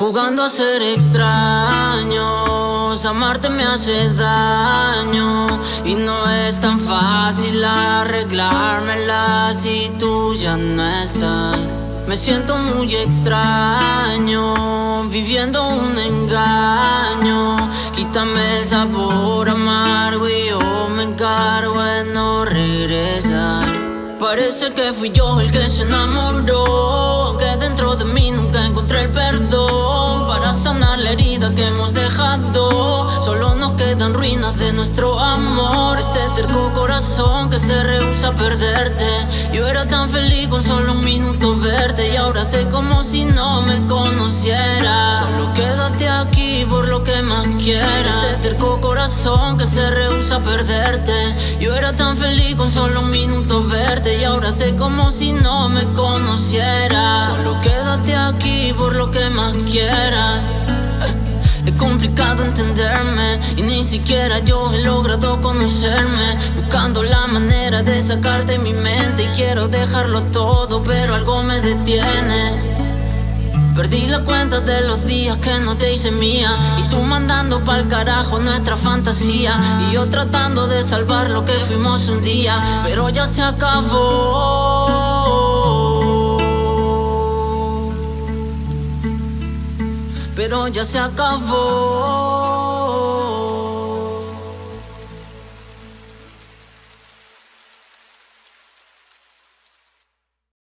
jugando a ser extraños. Amarte me hace daño y no es tan fácil arreglármela si tú ya no estás. Me siento muy extraño, viviendo un engaño. Quítame el sabor amargo y yo me encargo de no regresar. Parece que fui yo el que se enamoró, que dentro de mí nunca encontré el perdón para sanar la herida que hemos dejado. Solo nos quedan ruinas de nuestro amor, este terco corazón que se rehúsa a perderte. Yo era tan feliz con solo un minuto verte y ahora sé como si no me conociera. Solo quédate aquí por lo que más quieras, este terco corazón que se rehúsa a perderte. Yo era tan feliz con solo un minuto verte y ahora sé como si no me conociera. Solo quédate aquí por lo que más quieras. Es complicado entenderme y ni siquiera yo he logrado conocerme, buscando la manera de sacarte de mi mente. Y quiero dejarlo todo pero algo me detiene. Perdí la cuenta de los días que no te hice mía, y tú mandando pa'l carajo nuestra fantasía, y yo tratando de salvar lo que fuimos un día, pero ya se acabó. Pero ya se acabó.